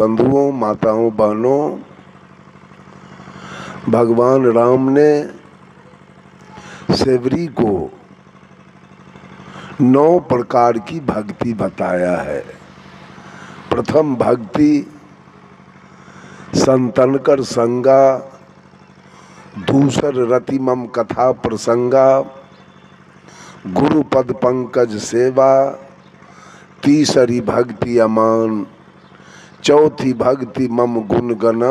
बंधुओं, माताओं, बहनों, भगवान राम ने सेवरी को 9 प्रकार की भक्ति बताया है। प्रथम भक्ति संतन कर संगा, दूसर रतिमम कथा प्रसंगा, गुरु पद पंकज सेवा, तीसरी भक्ति अमान, चौथी भक्ति मम गुणगना,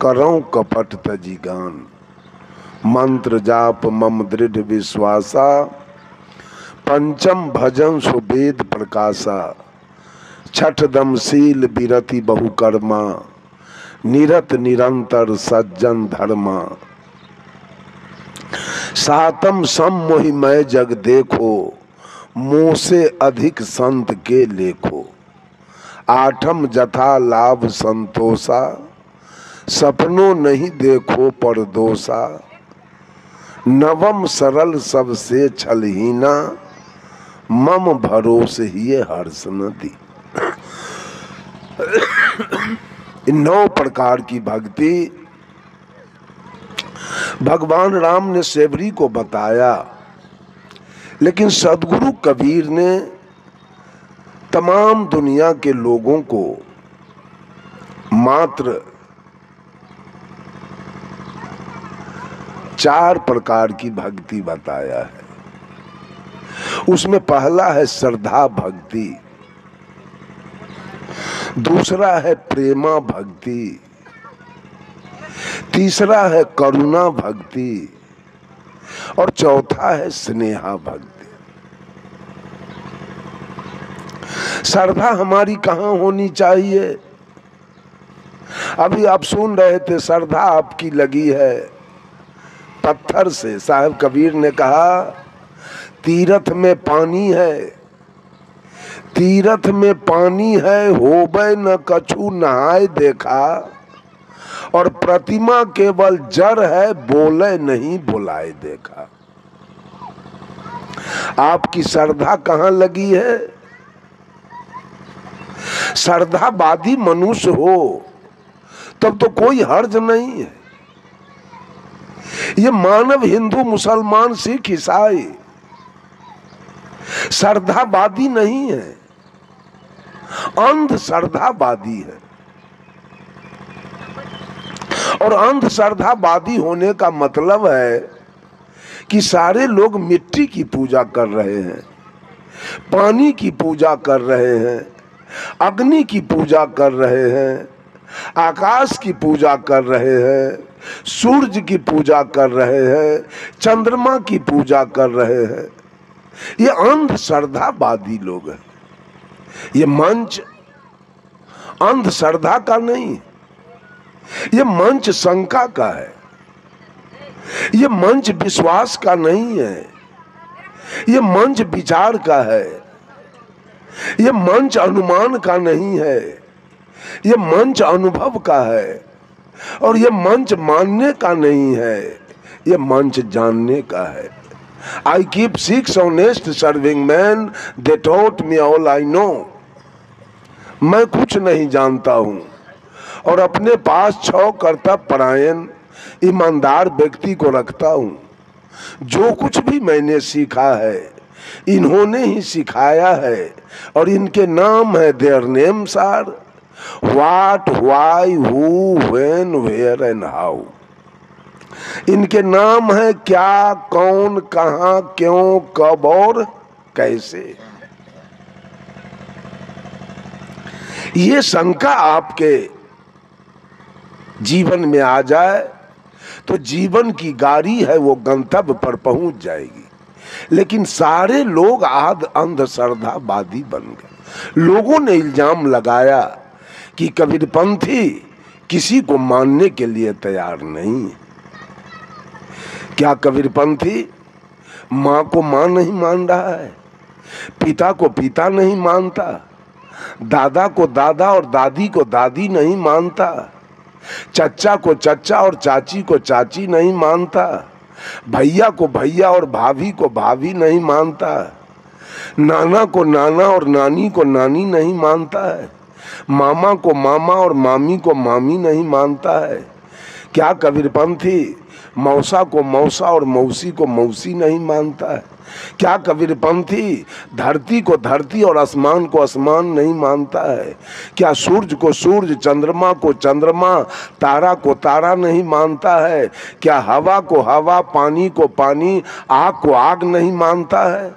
करों कपट तजिगान, मंत्र जाप मम दृढ़ विश्वासा, पंचम भजन सुवेद प्रकाशा, छठ दमशील बिरति बहुकर्मा, निरत निरंतर सज्जन धर्मा, सातम सम्मोहिमय जग देखो, मोह से अधिक संत के लेखो, आठम जथा लाभ संतोषा, सपनों नहीं देखो परदोषा, नवम सरल सबसे छलहीना, मम भरोस ही हर्ष नदी। 9 प्रकार की भक्ति भगवान राम ने सेवरी को बताया, लेकिन सदगुरु कबीर ने तमाम दुनिया के लोगों को मात्र 4 प्रकार की भक्ति बताया है। उसमें पहला है श्रद्धा भक्ति, दूसरा है प्रेमा भक्ति, तीसरा है करुणा भक्ति और चौथा है स्नेहा भक्ति। श्रद्धा हमारी कहाँ होनी चाहिए? अभी आप सुन रहे थे, श्रद्धा आपकी लगी है पत्थर से। साहब कबीर ने कहा, तीरथ में पानी है, तीरथ में पानी है, होबे न कछु नहाए देखा, और प्रतिमा केवल जड़ है, बोले नहीं बुलाए देखा। आपकी श्रद्धा कहाँ लगी है? श्रद्धावादी मनुष्य हो तब तो कोई हर्ज नहीं है। ये मानव हिंदू, मुसलमान, सिख, ईसाई श्रद्धावादी नहीं है, अंध श्रद्धावादी है। और अंध श्रद्धावादी होने का मतलब है कि सारे लोग मिट्टी की पूजा कर रहे हैं, पानी की पूजा कर रहे हैं, अग्नि की पूजा कर रहे हैं, आकाश की पूजा कर रहे हैं, सूरज की पूजा कर रहे हैं, चंद्रमा की पूजा कर रहे हैं। ये अंध श्रद्धावादी लोग हैं। ये मंच अंध श्रद्धा का नहीं, ये मंच शंका का है, ये मंच विश्वास का नहीं है, ये मंच विचार का है, ये मंच अनुमान का नहीं है, ये मंच अनुभव का है, और ये मंच मानने का नहीं है, ये मंच जानने का है। I keep 6 honest serving men, they taught me all I know. मैं कुछ नहीं जानता हूँ, और अपने पास 6 कर्ता परायण ईमानदार व्यक्ति को रखता हूँ। जो कुछ भी मैंने सीखा है इन्होंने ही सिखाया है, और इनके नाम है, their names are what, why, who, when, where and how. इनके नाम है क्या, कौन, कहां, क्यों, कब और कैसे। ये शंका आपके जीवन में आ जाए तो जीवन की गाड़ी है वो गंतव्य पर पहुंच जाएगी। लेकिन सारे लोग अंधश्रद्धावादी बन गए। लोगों ने इल्जाम लगाया कि कबीरपंथी किसी को मानने के लिए तैयार नहीं है। क्या कबीरपंथी माँ को माँ नहीं मान रहा है, पिता को पिता नहीं मानता, दादा को दादा और दादी को दादी नहीं मानता, चचा को चचा और चाची को चाची नहीं मानता, भैया को भैया और भाभी को भाभी नहीं मानता, नाना को नाना और नानी को नानी नहीं मानता है, मामा को मामा और मामी को मामी नहीं मानता है। क्या कबीरपंथी मौसा को मौसा और मौसी को मौसी नहीं मानता है? क्या कबीरपंथी धरती को धरती और आसमान को आसमान नहीं मानता है? क्या सूर्य को सूर्य, चंद्रमा को चंद्रमा, तारा को तारा नहीं मानता है? क्या हवा को हवा, पानी को पानी, आग को आग नहीं मानता है?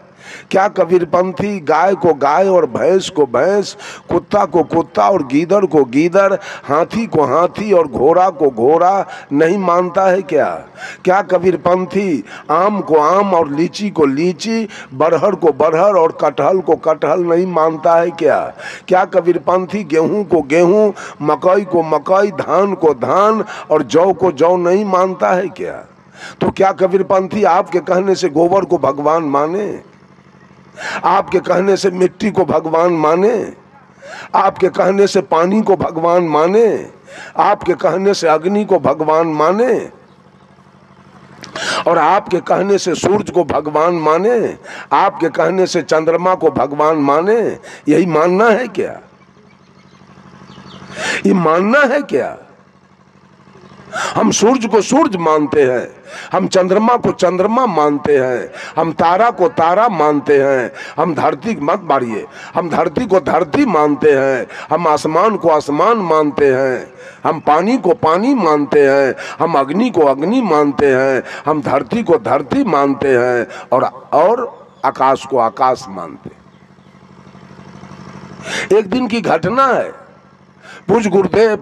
क्या कबीरपंथी गाय को गाय और भैंस को भैंस, कुत्ता को कुत्ता और गीदड़ को गीदड़, हाथी को हाथी और घोड़ा को घोड़ा नहीं मानता है? क्या क्या कबीरपंथी आम को आम और लीची को लीची, बरहर को बरहर और कटहल को कटहल नहीं मानता है? क्या क्या कबीरपंथी गेहूं को गेहूं, मकई को मकई, धान को धान और जौ को जौ नहीं मानता है? क्या तो क्या कबीरपंथी आपके कहने से गोबर को भगवान माने? आपके कहने से मिट्टी को भगवान माने? आपके कहने से पानी को भगवान माने? आपके कहने से अग्नि को भगवान माने? और आपके कहने से सूरज को भगवान माने? आपके कहने से चंद्रमा को भगवान माने? यही मानना है क्या? ये मानना है क्या? हम सूरज को सूरज मानते हैं, हम चंद्रमा को चंद्रमा मानते हैं, हम तारा को तारा मानते हैं, हम धरती मत मारिए, हम धरती को धरती मानते हैं, हम आसमान को आसमान मानते हैं, हम पानी को पानी मानते हैं, हम अग्नि को अग्नि मानते हैं, हम धरती को धरती मानते हैं और आकाश को आकाश मानते हैं। एक दिन की घटना है, पूज्य गुरुदेव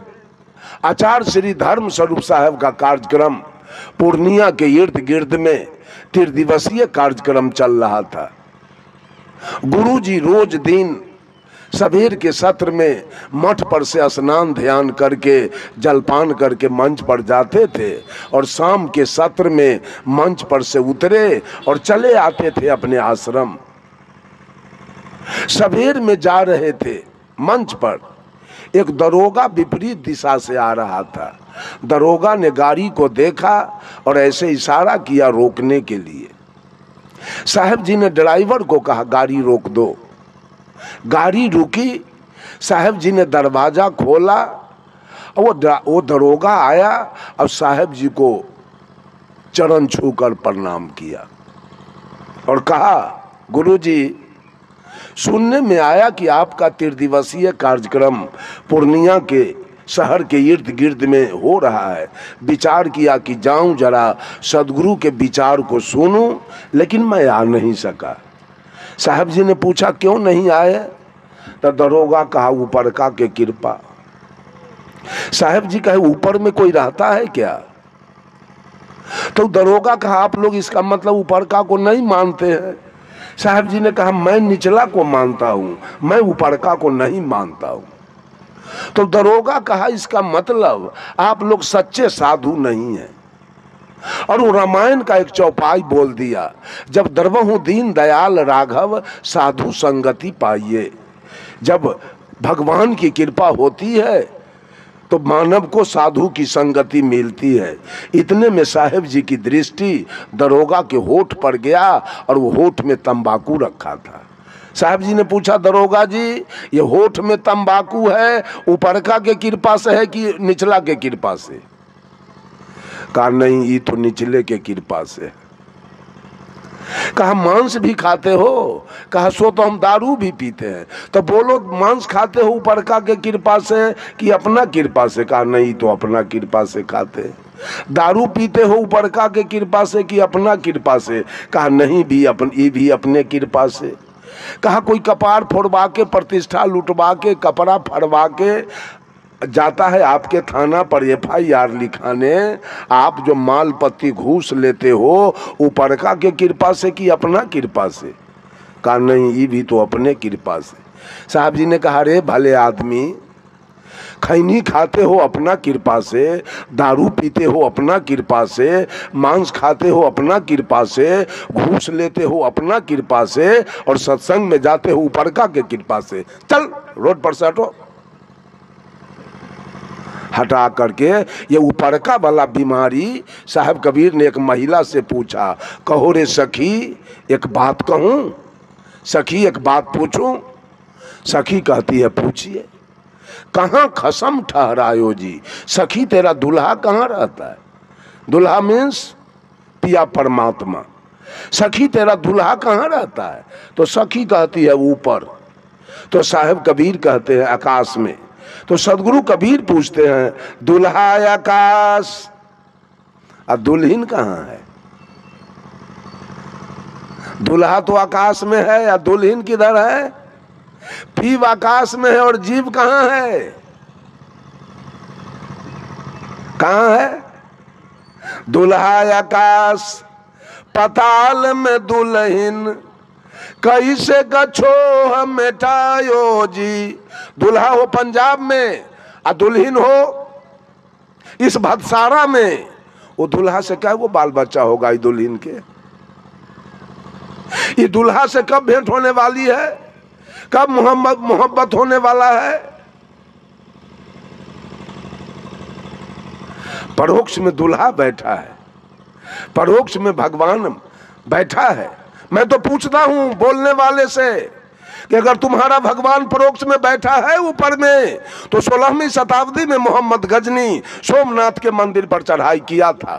आचार्य श्री धर्म स्वरूप साहब का कार्यक्रम पूर्णिया के इर्द गिर्द में त्रिदिवसीय कार्यक्रम चल रहा था। गुरुजी रोज दिन सवेर के सत्र में मठ पर से स्नान ध्यान करके जलपान करके मंच पर जाते थे और शाम के सत्र में मंच पर से उतरे और चले आते थे अपने आश्रम। सवेर में जा रहे थे मंच पर, एक दरोगा विपरीत दिशा से आ रहा था। दरोगा ने गाड़ी को देखा और ऐसे इशारा किया रोकने के लिए। साहब जी ने ड्राइवर को कहा गाड़ी रोक दो। गाड़ी रुकी, साहब जी ने दरवाज़ा खोला और वो दरोगा आया और साहब जी को चरण छूकर प्रणाम किया और कहा गुरुजी, सुनने में आया कि आपका त्रिदिवसीय कार्यक्रम पूर्णिया के शहर के इर्द गिर्द में हो रहा है। विचार किया कि जाऊं जरा सदगुरु के विचार को सुनूं, लेकिन मैं आ नहीं सका। साहब जी ने पूछा क्यों नहीं आए? तो दरोगा कहा ऊपर का के कृपा। साहब जी कहे ऊपर में कोई रहता है क्या? तो दरोगा कहा आप लोग इसका मतलब ऊपर का को नहीं मानते हैं। साहब जी ने कहा मैं निचला को मानता हूँ, मैं ऊपरका को नहीं मानता हूँ। तो दरोगा कहा इसका मतलब आप लोग सच्चे साधु नहीं हैं। और वो रामायण का एक चौपाई बोल दिया, जब दरबहु दीन दयाल राघव साधु संगति पाइए। जब भगवान की कृपा होती है तो मानव को साधु की संगति मिलती है। इतने में साहेब जी की दृष्टि दरोगा के होठ पड़ गया और वो होठ में तंबाकू रखा था। साहब जी ने पूछा दरोगा जी, ये होठ में तंबाकू है ऊपरका के कृपा से है कि निचला के कृपा से? कहा नहीं, ये तो निचले के कृपा से। कहा मांस भी खाते हो? कहा सो तो हम दारू भी पीते हैं। तो बोलो मांस खाते हो ऊपरका के कृपा से कि अपना कृपा से? कहा नहीं, तो अपना कृपा से खाते। दारू पीते हो ऊपरका के कृपा से कि अपना कृपा से? कहा नहीं, भी ये भी अपने कृपा से। कहा कोई कपार फोड़वा के, प्रतिष्ठा लुटवा के, कपड़ा फड़वा के जाता है आपके थाना पर FIR लिखाने, आप जो माल पत्ती घूस लेते हो ऊपरका के कृपा से कि अपना कृपा से? कहा नहीं, ये भी तो अपने कृपा से। साहब जी ने कहा रे भले आदमी, खैनी खाते हो अपना कृपा से, दारू पीते हो अपना कृपा से, मांस खाते हो अपना कृपा से, घूस लेते हो अपना कृपा से और सत्संग में जाते हो ऊपरका के कृपा से। चल रोड पर से हटो। हटा करके ये ऊपरका वाला बीमारी। साहब कबीर ने एक महिला से पूछा कहो रे सखी एक बात कहूँ, सखी एक बात पूछूं? सखी कहती है पूछिए। कहाँ खसम ठहरायो जी, सखी तेरा दुल्हा कहाँ रहता है। दुल्हा मीन्स पिया परमात्मा। सखी तेरा दुल्हा कहाँ रहता है, तो सखी कहती है ऊपर, तो साहेब कबीर कहते हैं आकाश में। तो सदगुरु कबीर पूछते हैं दुल्हा आकाश और दुल्हीन कहाँ है। दुल्हा तो आकाश में है या दुल्हीन किधर है। पीव आकाश में है और जीव कहाँ है, कहाँ है। दुल्हा आकाश पताल में दुल्हीन कैसे गछो हम मिटायो जी। दुल्हा हो पंजाब में और दुल्हीन हो इस भदसारा में, वो दुल्हा से क्या वो बाल बच्चा होगा इस दुल्हीन के। ये दुल्हा से कब भेंट होने वाली है, कब मोहब्बत होने वाला है। परोक्ष में दुल्हा बैठा है, परोक्ष में भगवान बैठा है। मैं तो पूछता हूं बोलने वाले से कि अगर तुम्हारा भगवान परोक्ष में बैठा है ऊपर में, तो 16वीं शताब्दी में मोहम्मद गजनी सोमनाथ के मंदिर पर चढ़ाई किया था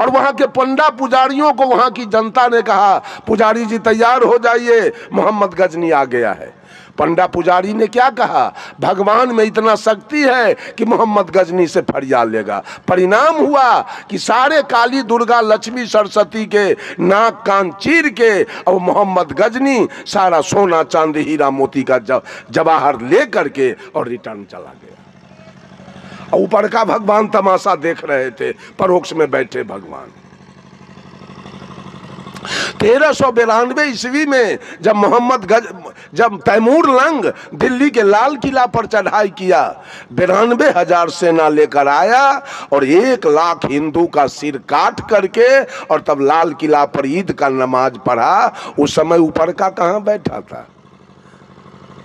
और वहां के पंडा पुजारियों को वहां की जनता ने कहा पुजारी जी तैयार हो जाइए, मोहम्मद गजनी आ गया है। पंडा पुजारी ने क्या कहा, भगवान में इतना शक्ति है कि मोहम्मद गजनी से फरिया लेगा। परिणाम हुआ कि सारे काली दुर्गा लक्ष्मी सरस्वती के नाक कान चीर के और मोहम्मद गजनी सारा सोना चांदी हीरा मोती का जवाहर ले करके और रिटर्न चला गया। ऊपर का भगवान तमाशा देख रहे थे, परोक्ष में बैठे भगवान। 1392 ईस्वी में जब जब तैमूर लंग दिल्ली के लाल किला पर चढ़ाई किया, 92,000 सेना लेकर आया और 1 लाख हिंदू का सिर काट करके और तब लाल किला पर ईद का नमाज पढ़ा। उस समय ऊपर का कहाँ बैठा था,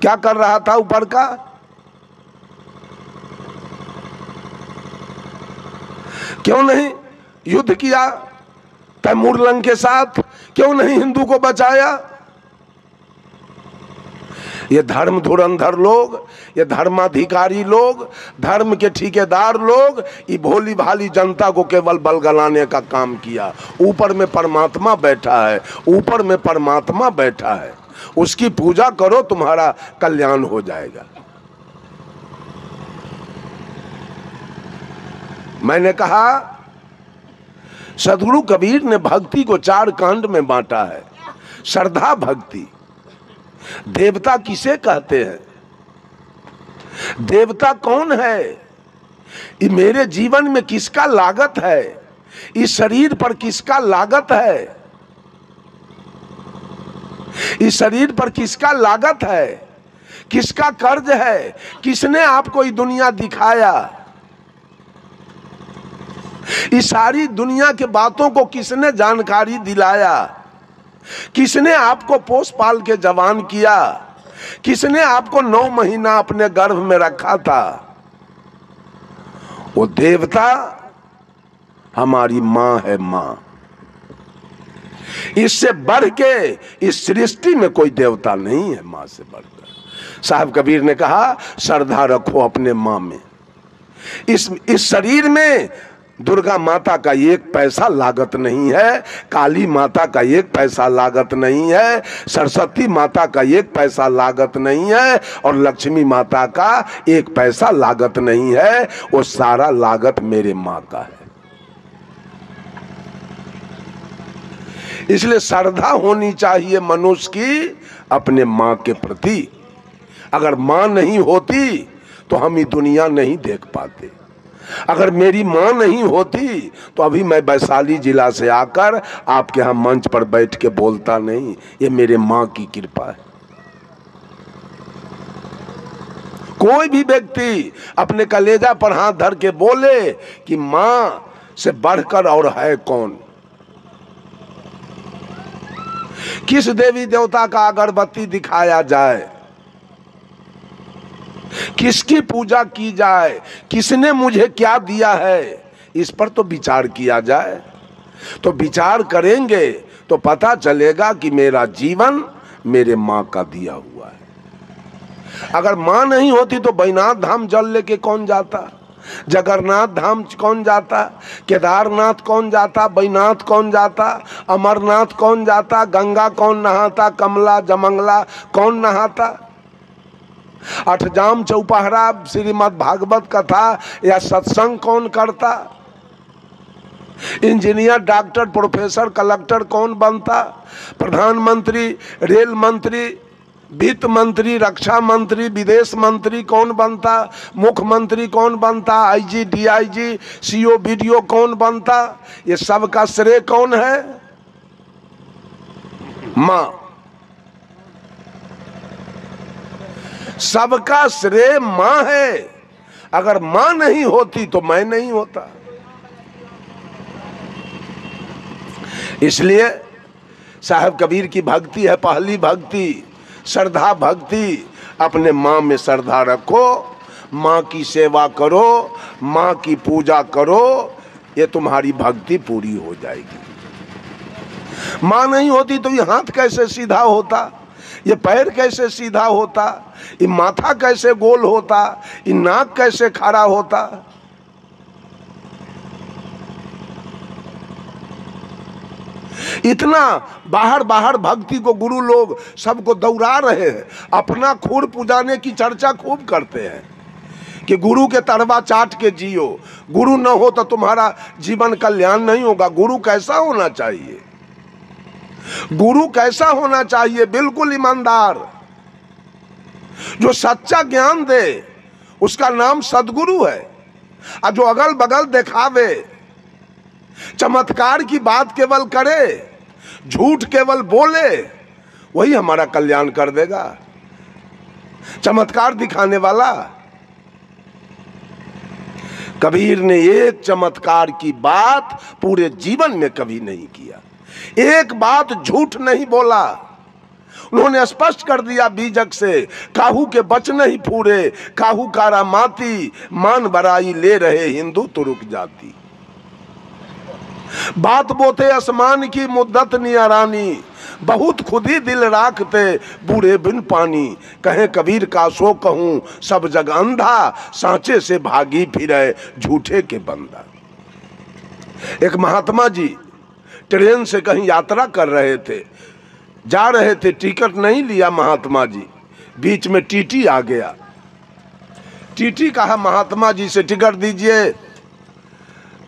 क्या कर रहा था ऊपर का। क्यों नहीं युद्ध किया तैमूरलंग के साथ, क्यों नहीं हिंदू को बचाया। ये धर्म धुरंधर लोग, ये धर्माधिकारी लोग, धर्म के ठेकेदार लोग, ये भोली भाली जनता को केवल बलगलाने का काम किया। ऊपर में परमात्मा बैठा है, ऊपर में परमात्मा बैठा है, उसकी पूजा करो तुम्हारा कल्याण हो जाएगा। मैंने कहा सदगुरु कबीर ने भक्ति को 4 कांड में बांटा है। श्रद्धा भक्ति, देवता किसे कहते हैं, देवता कौन है, ये मेरे जीवन में किसका लागत है, इस शरीर पर किसका लागत है, इस शरीर पर किसका लागत है, किसका कर्ज है, किसने आपको ये दुनिया दिखाया, इस सारी दुनिया के बातों को किसने जानकारी दिलाया, किसने आपको पोस पाल के जवान किया, किसने आपको 9 महीना अपने गर्भ में रखा था। वो देवता हमारी माँ है। माँ, इससे बढ़ के इस सृष्टि में कोई देवता नहीं है माँ से बढ़कर। साहब कबीर ने कहा श्रद्धा रखो अपने माँ में। इस शरीर में दुर्गा माता का 1 पैसा लागत नहीं है, काली माता का 1 पैसा लागत नहीं है, सरस्वती माता का 1 पैसा लागत नहीं है और लक्ष्मी माता का 1 पैसा लागत नहीं है। वो सारा लागत मेरे माँ का है। इसलिए श्रद्धा होनी चाहिए मनुष्य की अपने माँ के प्रति। अगर माँ नहीं होती तो हम ये दुनिया नहीं देख पाते। अगर मेरी माँ नहीं होती तो अभी मैं वैशाली जिला से आकर आपके यहाँ मंच पर बैठ के बोलता नहीं। ये मेरे माँ की कृपा है। कोई भी व्यक्ति अपने कलेजा पर हाथ धर के बोले कि माँ से बढ़कर और है कौन। किस देवी देवता का अगरबत्ती दिखाया जाए, किसकी पूजा की जाए, किसने मुझे क्या दिया है, इस पर तो विचार किया जाए। तो विचार करेंगे तो पता चलेगा कि मेरा जीवन मेरे माँ का दिया हुआ है। अगर माँ नहीं होती तो बैनाथ धाम जल लेके कौन जाता, जगन्नाथ धाम कौन जाता, केदारनाथ कौन जाता, बैनाथ कौन जाता, अमरनाथ कौन जाता, गंगा कौन नहाता, कमला जमंगला कौन नहाता, अठजाम चौपहरा श्रीमद् भागवत कथा या सत्संग कौन करता, इंजीनियर डॉक्टर प्रोफेसर कलेक्टर कौन बनता, प्रधानमंत्री रेल मंत्री वित्त मंत्री रक्षा मंत्री विदेश मंत्री कौन बनता, मुख्यमंत्री कौन बनता, आईजी डीआईजी सीओ बीडीओ कौन बनता, ये सब का श्रेय कौन है? माँ। सबका श्रेय माँ है। अगर माँ नहीं होती तो मैं नहीं होता। इसलिए साहब कबीर की भक्ति है पहली भक्ति श्रद्धा भक्ति। अपने माँ में श्रद्धा रखो, माँ की सेवा करो, माँ की पूजा करो, ये तुम्हारी भक्ति पूरी हो जाएगी। माँ नहीं होती तो ये हाथ कैसे सीधा होता, ये पैर कैसे सीधा होता, ये माथा कैसे गोल होता, ये नाक कैसे खड़ा होता। इतना बाहर बाहर भक्ति को गुरु लोग सबको दौड़ा रहे हैं। अपना खुर पुजाने की चर्चा खूब करते हैं कि गुरु के तरवा चाट के जियो, गुरु न हो तो तुम्हारा जीवन कल्याण नहीं होगा। गुरु कैसा होना चाहिए, गुरु कैसा होना चाहिए? बिल्कुल ईमानदार, जो सच्चा ज्ञान दे उसका नाम सदगुरु है। और जो अगल बगल दिखावे, चमत्कार की बात केवल करे, झूठ केवल बोले, वही हमारा कल्याण कर देगा। चमत्कार दिखाने वाला। कबीर ने एक चमत्कार की बात पूरे जीवन में कभी नहीं किया, एक बात झूठ नहीं बोला। उन्होंने स्पष्ट कर दिया बीजक से, काहू के बच नहीं पूरे, काहू कारा माती, मान बराई ले रहे हिंदू तुरुक जाती। बात बोते आसमान की मुद्दत नियारानी, बहुत खुद ही दिल राखते बूढ़े बिन पानी। कहे कबीर का सो कहूँ सब जग अंधा, सांचे से भागी फिरे झूठे के बंदा। एक महात्मा जी ट्रेन से कहीं यात्रा कर रहे थे, जा रहे थे, टिकट नहीं लिया महात्मा जी। बीच में टीटी आ गया। टीटी कहा महात्मा जी से टिकट दीजिए।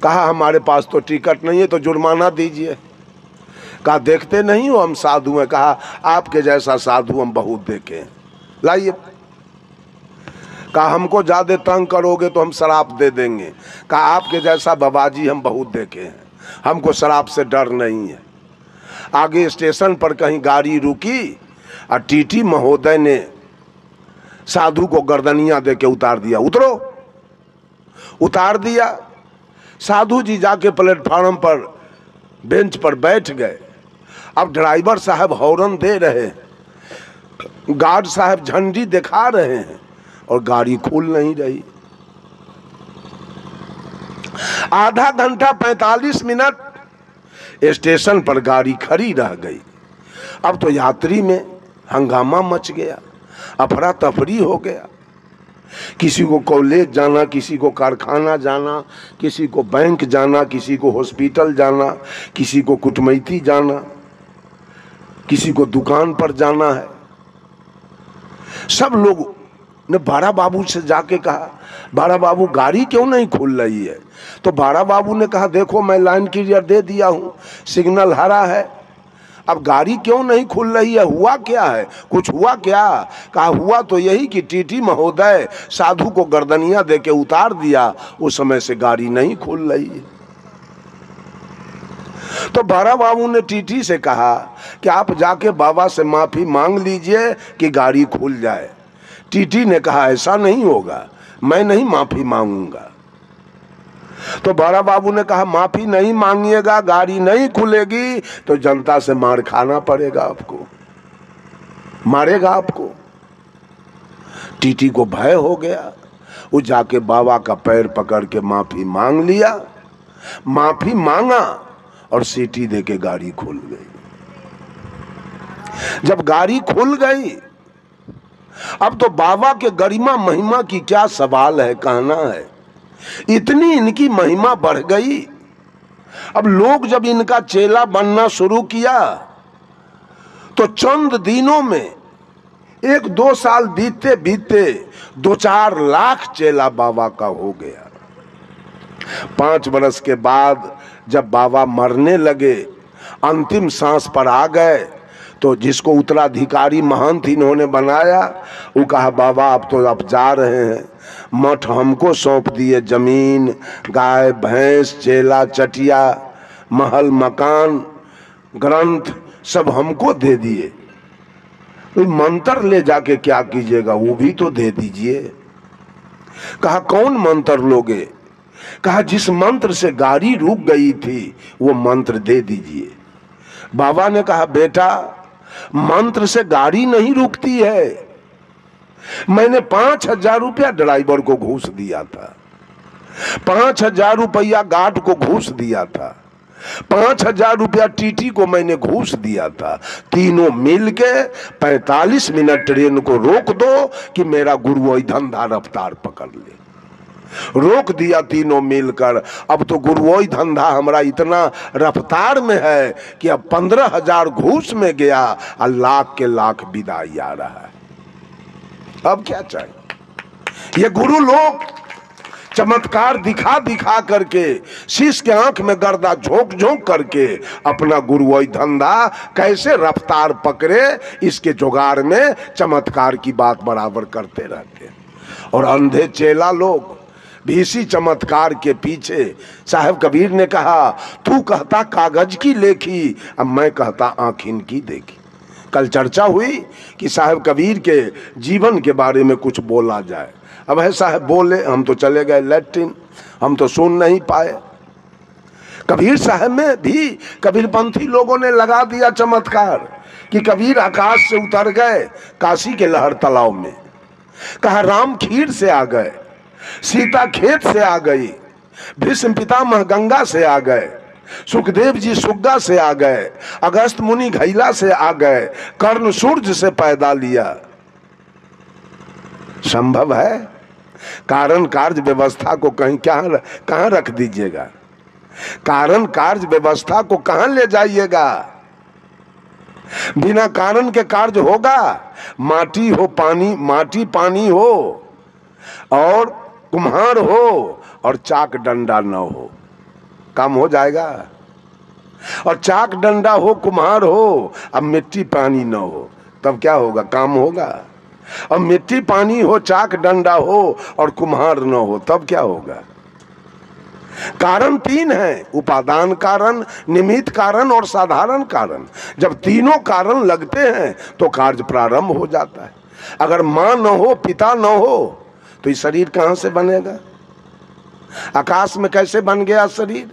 कहा हमारे पास तो टिकट नहीं है, तो जुर्माना दीजिए। कहा देखते नहीं हो हम साधु हैं? कहा आपके जैसा साधु हम बहुत देखे हैं, लाइए। कहा हमको ज़्यादा तंग करोगे तो हम शराब दे देंगे। कहा आपके जैसा बाबाजी हम बहुत देखे हैं, हमको शराब से डर नहीं है। आगे स्टेशन पर कहीं गाड़ी रुकी और टीटी महोदय ने साधु को गर्दनियाँ दे के उतार दिया। उतरो, उतार दिया। साधु जी जाके प्लेटफार्म पर बेंच पर बैठ गए। अब ड्राइवर साहब हॉर्न दे रहे हैं, गार्ड साहब झंडी दिखा रहे हैं, और गाड़ी खुल नहीं रही। आधा घंटा 45 मिनट स्टेशन पर गाड़ी खड़ी रह गई। अब तो यात्री में हंगामा मच गया, अफरा तफरी हो गया। किसी को कॉलेज जाना, किसी को कारखाना जाना, किसी को बैंक जाना, किसी को हॉस्पिटल जाना, किसी को कुटमैती जाना, किसी को दुकान पर जाना है। सब लोग ने बाड़ा बाबू से जाके कहा, बाड़ा बाबू गाड़ी क्यों नहीं खुल रही है? तो बाड़ा बाबू ने कहा देखो मैं लाइन क्लियर दे दिया हूँ, सिग्नल हरा है, अब गाड़ी क्यों नहीं खुल रही है? हुआ क्या है, कुछ हुआ क्या? कहा हुआ तो यही कि टीटी महोदय साधु को गर्दनियाँ दे के उतार दिया, उस समय से गाड़ी नहीं खुल रही है। तो बारा बाबू ने टीटी से कहा कि आप जाके बाबा से माफ़ी मांग लीजिए कि गाड़ी खुल जाए। टीटी ने कहा ऐसा नहीं होगा, मैं नहीं माफ़ी मांगूंगा। तो बारा बाबू ने कहा माफ़ी नहीं मांगिएगा, गाड़ी नहीं खुलेगी तो जनता से मार खाना पड़ेगा, आपको मारेगा आपको। टीटी को भय हो गया, वो जाके बाबा का पैर पकड़ के माफ़ी मांग लिया, माफ़ी मांगा और सीटी दे के गाड़ी खुल गई। जब गाड़ी खुल गई अब तो बाबा के गरिमा महिमा की क्या सवाल है, कहना है। इतनी इनकी महिमा बढ़ गई। अब लोग जब इनका चेला बनना शुरू किया तो चंद दिनों में, एक दो साल बीतते बीतते 2-4 लाख चेला बाबा का हो गया। 5 बरस के बाद जब बाबा मरने लगे, अंतिम सांस पर आ गए, तो जिसको उत्तराधिकारी महंत इन्होंने बनाया, वो कहा बाबा अब तो आप जा रहे हैं, मठ हमको सौंप दिए, जमीन, गाय भैंस, चेला चटिया, महल मकान, ग्रंथ सब हमको दे दिए। तो मंत्र ले जाके क्या कीजिएगा, वो भी तो दे दीजिए। कहा कौन मंत्र लोगे? कहा जिस मंत्र से गाड़ी रुक गई थी वो मंत्र दे दीजिए। बाबा ने कहा बेटा, मंत्र से गाड़ी नहीं रुकती है। मैंने 5000 रुपया ड्राइवर को घूस दिया था, 5000 रुपया गार्ड को घूस दिया था, 5000 रुपया टीटी को मैंने घूस दिया था। तीनों मिलके 45 मिनट ट्रेन को रोक दो कि मेरा गुरु वही धंधा रफ्तार पकड़ ले। रोक दिया तीनों मिलकर। अब तो गुरुओई धंधा हमारा इतना रफ्तार में है कि अब 15,000 घूस में गया और लाख के लाख विदाई आ रहा है। अब क्या चाहिए? ये गुरु लोग चमत्कार दिखा दिखा करके, शीश के आंख में गर्दा झोंक झोंक करके अपना गुरुओई धंधा कैसे रफ्तार पकड़े, इसके जुगाड़ में चमत्कार की बात बराबर करते रहते। और अंधे चेला लोग भी इसी चमत्कार के पीछे। साहब कबीर ने कहा तू कहता कागज की लेखी, अब मैं कहता आँखिन की देखी। कल चर्चा हुई कि साहब कबीर के जीवन के बारे में कुछ बोला जाए। अब है साहब बोले, हम तो चले गए लैट्रिन, हम तो सुन नहीं पाए। कबीर साहब में भी कबीरपंथी लोगों ने लगा दिया चमत्कार कि कबीर आकाश से उतर गए काशी के लहर तालाब में। कहा राम खीर से आ गए, सीता खेत से आ गई, भीष्म पितामह गंगा से आ गए, सुखदेव जी सुग्गा से आ गए, अगस्त मुनि घैला से आ गए, कर्ण सूर्य से पैदा लिया। संभव है? कारण कार्य व्यवस्था को कहीं कहाँ रख दीजिएगा? कारण कार्य व्यवस्था को कहाँ ले जाइएगा? बिना कारण के कार्य होगा? माटी हो पानी, माटी पानी हो और कुम्हार हो और चाक डंडा न हो, काम हो जाएगा? और चाक डंडा हो, कुम्हार हो, अब मिट्टी पानी न हो, तब क्या होगा? काम होगा? और मिट्टी पानी हो, चाक डंडा हो और कुम्हार न हो, तब क्या होगा? कारण 3 हैं, उपादान कारण, निमित्त कारण और साधारण कारण। जब तीनों कारण लगते हैं तो कार्य प्रारंभ हो जाता है। अगर माँ न हो, पिता न हो, तो ये शरीर कहाँ से बनेगा? आकाश में कैसे बन गया शरीर?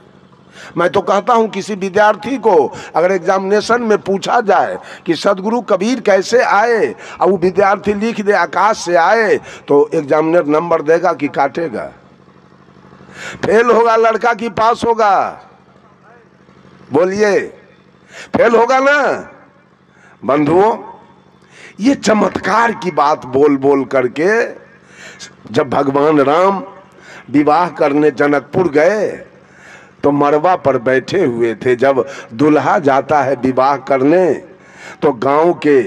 मैं तो कहता हूँ किसी विद्यार्थी को अगर एग्जामिनेशन में पूछा जाए कि सदगुरु कबीर कैसे आए, और वो विद्यार्थी लिख दे आकाश से आए, तो एग्जामिनर नंबर देगा कि काटेगा? फेल होगा लड़का कि पास होगा? बोलिए, फेल होगा ना बंधुओं। ये चमत्कार की बात बोल बोल करके जब भगवान राम विवाह करने जनकपुर गए तो मरवा पर बैठे हुए थे। जब दुल्हा जाता है विवाह करने तो गांव के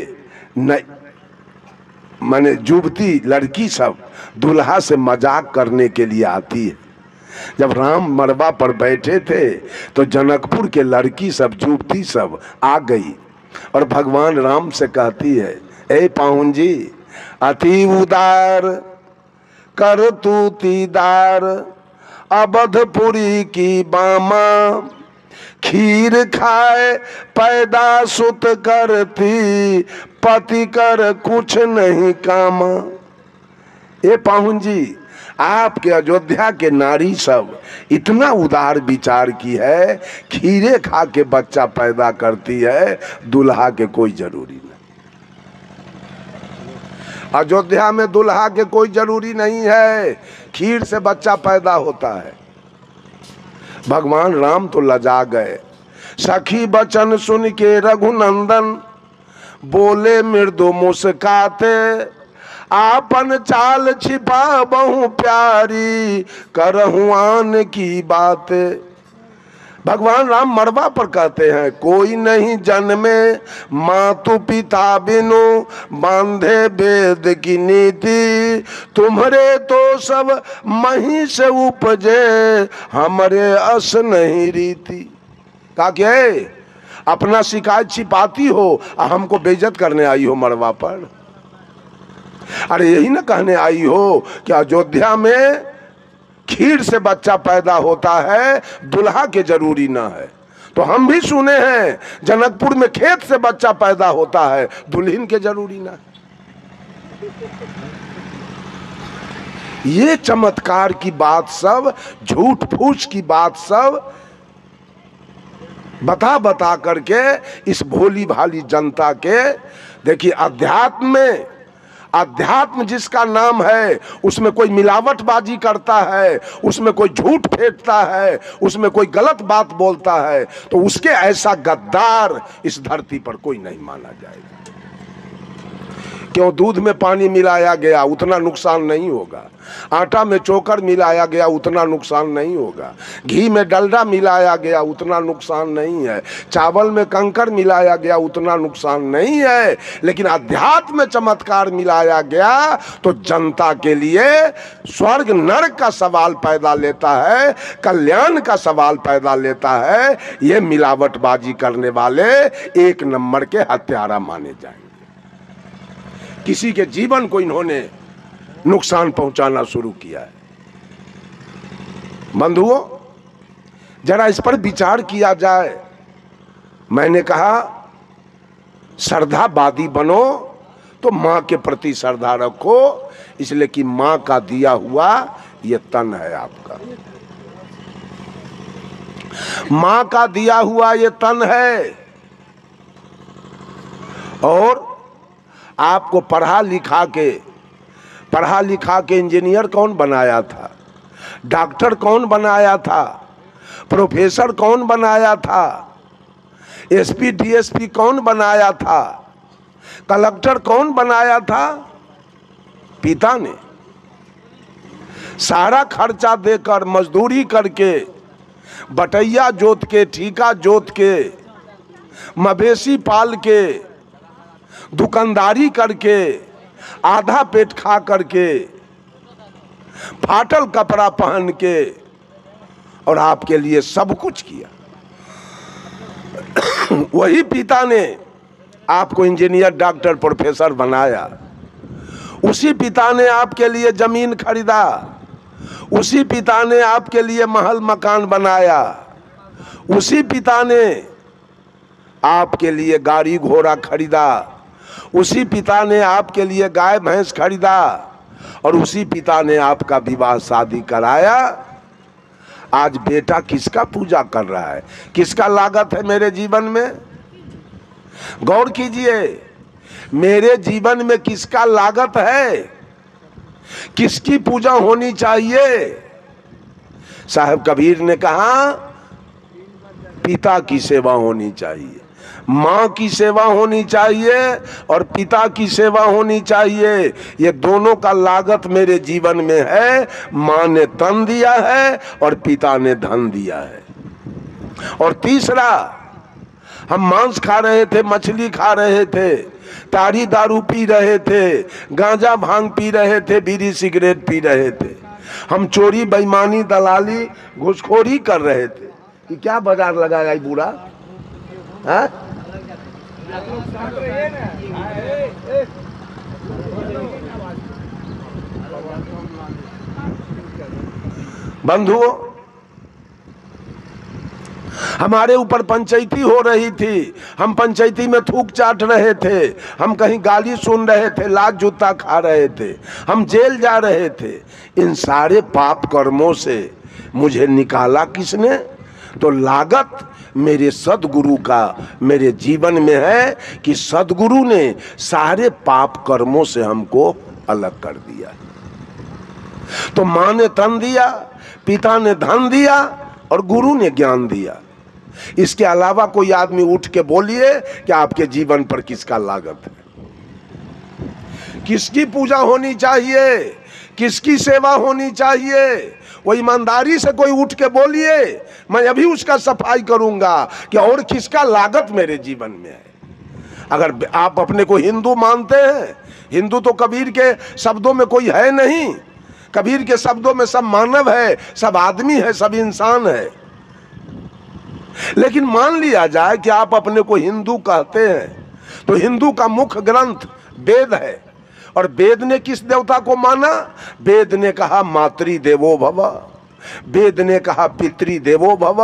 माने युवती लड़की सब दुल्हा से मजाक करने के लिए आती है। जब राम मरवा पर बैठे थे तो जनकपुर के लड़की सब, युवती सब आ गई और भगवान राम से कहती है, ए पाहुन जी, अति उदार कर तू तीदार, अबधपुरी की बामा, खीर खाए पैदा सुत करती, पति कर कुछ नहीं कामा। ये पाहुन जी, आपके अयोध्या के नारी सब इतना उदार विचार की है, खीरे खा के बच्चा पैदा करती है, दुल्हा के कोई जरूरी नहीं। अयोध्या में दुल्हा के कोई जरूरी नहीं है, खीर से बच्चा पैदा होता है। भगवान राम तो लजा गए। सखी बचन सुन के रघुनंदन, बोले मृदु मुस्काते, आपन चाल छिपा बहु प्यारी करहूँ आन की बात। भगवान राम मरवा पर कहते हैं, कोई नहीं जन्मे मातु पिता बिनु बांधे वेद की नीति, तुम्हरे तो सब मही से उपजे हमारे अस नहीं रीति। का क्या अपना शिकायत छिपाती हो और हमको बेइज्जत करने आई हो मरवा पर। अरे यही ना कहने आई हो कि अयोध्या में खीर से बच्चा पैदा होता है, दुल्हा के जरूरी ना है। तो हम भी सुने हैं जनकपुर में खेत से बच्चा पैदा होता है, दुल्हन के जरूरी ना है। ये चमत्कार की बात सब, झूठ फूस की बात सब बता बता करके इस भोली भाली जनता के। देखिए अध्यात्म में, अध्यात्म जिसका नाम है उसमें कोई मिलावटबाजी करता है, उसमें कोई झूठ फेंकता है, उसमें कोई गलत बात बोलता है, तो उसके ऐसा गद्दार इस धरती पर कोई नहीं माना जाएगा। क्यों? दूध में पानी मिलाया गया उतना नुकसान नहीं होगा, आटा में चोकर मिलाया गया उतना नुकसान नहीं होगा, घी में डलडा मिलाया गया उतना नुकसान नहीं है, चावल में कंकर मिलाया गया उतना नुकसान नहीं है, लेकिन अध्यात्म में चमत्कार मिलाया गया तो जनता के लिए स्वर्ग नरक का सवाल पैदा लेता है, कल्याण का सवाल पैदा लेता है। ये मिलावटबाजी करने वाले एक नंबर के हत्यारा माने जाएंगे। किसी के जीवन को इन्होंने नुकसान पहुंचाना शुरू किया है। बंधुओं, जरा इस पर विचार किया जाए। मैंने कहा श्रद्धावादी बनो तो मां के प्रति श्रद्धा रखो, इसलिए कि मां का दिया हुआ ये तन है आपका। मां का दिया हुआ ये तन है और आपको पढ़ा लिखा के इंजीनियर कौन बनाया था, डॉक्टर कौन बनाया था, प्रोफेसर कौन बनाया था, एसपी डीएसपी कौन बनाया था, कलेक्टर कौन बनाया था? पिता ने सारा खर्चा देकर, मजदूरी करके, बटैया जोत के, ठीका जोत के, मवेशी पाल के, दुकानदारी करके, आधा पेट खा करके, फाटल कपड़ा पहन के, और आपके लिए सब कुछ किया। वही पिता ने आपको इंजीनियर, डॉक्टर, प्रोफेसर बनाया। उसी पिता ने आपके लिए जमीन खरीदा, उसी पिता ने आपके लिए महल मकान बनाया, उसी पिता ने आपके लिए गाड़ी घोड़ा खरीदा, उसी पिता ने आपके लिए गाय भैंस खरीदा, और उसी पिता ने आपका विवाह शादी कराया। आज बेटा किसका पूजा कर रहा है, किसका लागत है मेरे जीवन में? गौर कीजिए, मेरे जीवन में किसका लागत है, किसकी पूजा होनी चाहिए? साहब कबीर ने कहा पिता की सेवा होनी चाहिए, माँ की सेवा होनी चाहिए और पिता की सेवा होनी चाहिए। ये दोनों का लागत मेरे जीवन में है। माँ ने तन दिया है और पिता ने धन दिया है। और तीसरा, हम मांस खा रहे थे, मछली खा रहे थे, ताड़ी दारू पी रहे थे, गांजा भांग पी रहे थे, बीड़ी सिगरेट पी रहे थे, हम चोरी बेईमानी दलाली घुसखोरी कर रहे थे। कि क्या बाजार लगाया बूढ़ा? हाँ, बंधुओं, हमारे ऊपर पंचायती हो रही थी, हम पंचायती में थूक चाट रहे थे, हम कहीं गाली सुन रहे थे, लात जूता खा रहे थे, हम जेल जा रहे थे। इन सारे पाप कर्मों से मुझे निकाला किसने? तो लागत मेरे सदगुरु का मेरे जीवन में है कि सदगुरु ने सारे पाप कर्मों से हमको अलग कर दिया। तो माँ ने तन दिया, पिता ने धन दिया और गुरु ने ज्ञान दिया। इसके अलावा कोई आदमी उठ के बोलिए कि आपके जीवन पर किसका लागत है, किसकी पूजा होनी चाहिए, किसकी सेवा होनी चाहिए, वो ईमानदारी से कोई उठ के बोलिए। मैं अभी उसका सफाई करूंगा कि और किसका लागत मेरे जीवन में है। अगर आप अपने को हिंदू मानते हैं, हिंदू तो कबीर के शब्दों में कोई है नहीं। कबीर के शब्दों में सब मानव है, सब आदमी है, सब इंसान है। लेकिन मान लिया जाए कि आप अपने को हिंदू कहते हैं, तो हिंदू का मुख्य ग्रंथ वेद है। और वेद ने किस देवता को माना? वेद ने कहा मातृ देवो भव, वेद ने कहा पितृ देवो भव,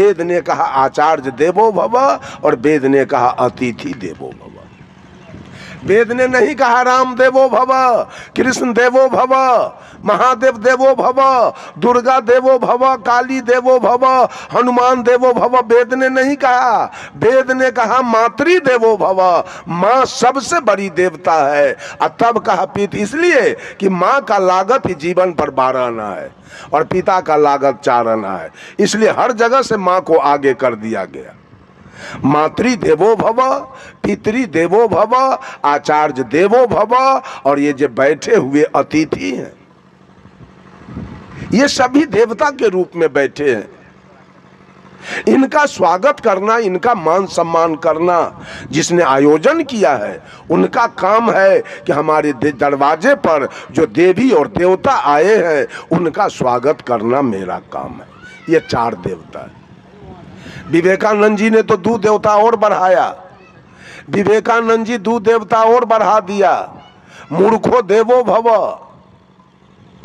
वेद ने कहा आचार्य देवो भव, और वेद ने कहा अतिथि देवो भव। वेद ने नहीं कहा राम देवो भव, कृष्ण देवो भव, महादेव देवो भव, दुर्गा देवो भव, काली देवो भव, हनुमान देवो भव, वेद ने नहीं कहा। वेद ने कहा मातृ देवो भव, माँ सबसे बड़ी देवता है। और तब कहा पिता, इसलिए कि माँ का लागत ही जीवन पर 12 आना है और पिता का लागत 4 आना है। इसलिए हर जगह से माँ को आगे कर दिया गया। मातृ देवो भव, पितृ देवो भव, आचार्य देवो भव, और ये जो बैठे हुए अतिथि हैं, ये सभी देवता के रूप में बैठे हैं। इनका स्वागत करना, इनका मान सम्मान करना जिसने आयोजन किया है, उनका काम है कि हमारे दरवाजे पर जो देवी और देवता आए हैं उनका स्वागत करना मेरा काम है। ये 4 देवता है। विवेकानंद जी ने तो 2 देवता और बढ़ाया। विवेकानंद जी 2 देवता और बढ़ा दिया, मूर्खो देवो भव